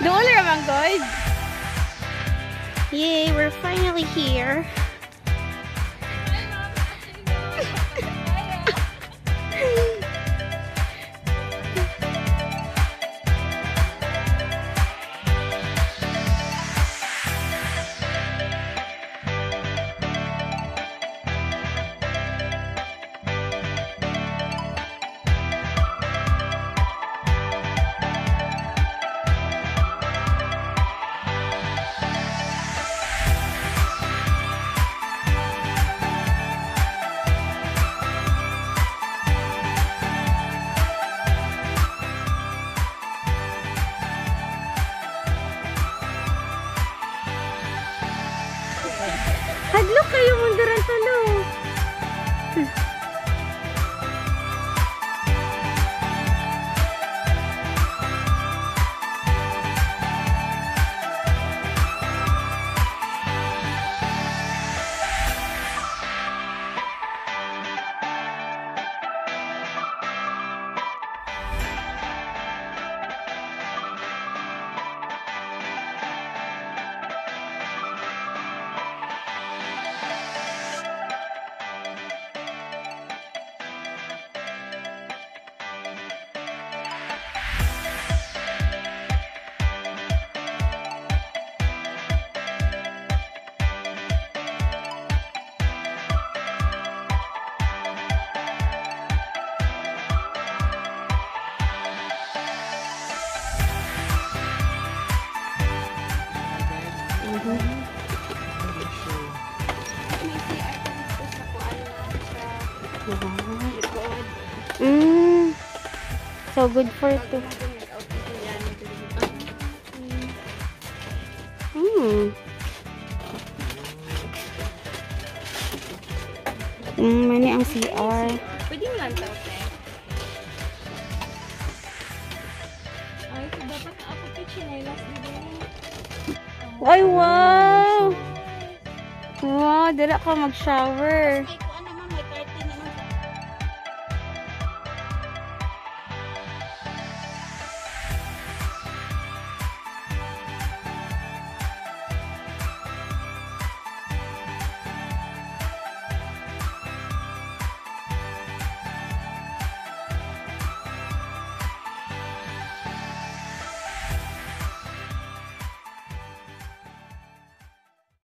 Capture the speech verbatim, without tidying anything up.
Dulo naman, guys. Yay, we're finally here. Hadlok kayo munduran talo. Hmm. Mm. So good for two. Mm. Mm, mani ang C R. Pwede mo lang tawag eh. Ay, dapat na ako picture na last video. Ay, wow! Wow, dala ka mag-shower.